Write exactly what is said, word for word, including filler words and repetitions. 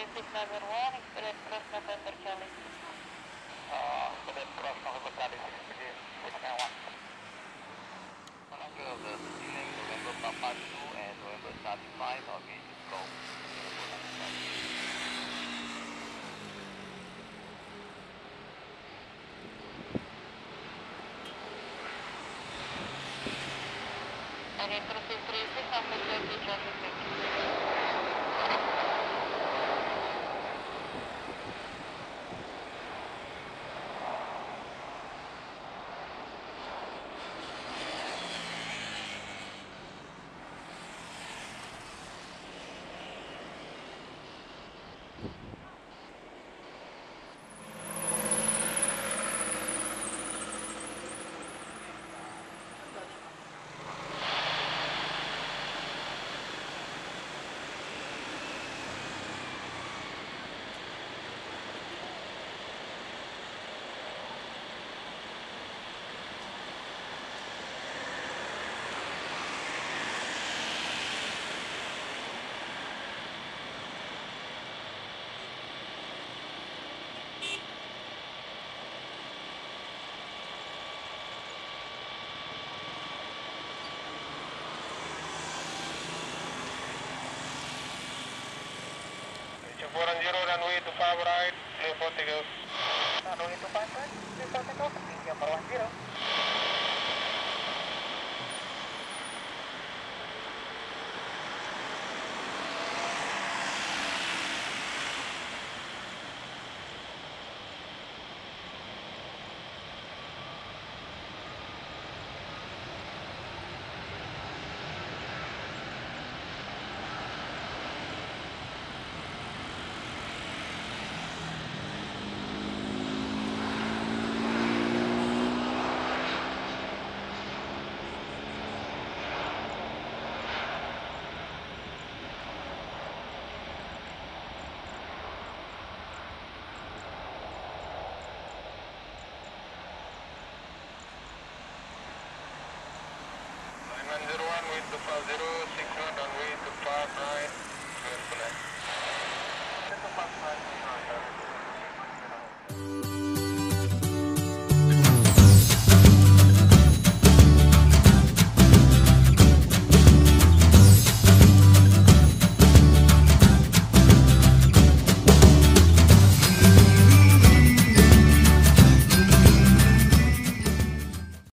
four zero runway to five right, clear for takeoff. Runway to five right, clear for takeoff, number one zero. With the five zero six one runway to five nine, clear for land.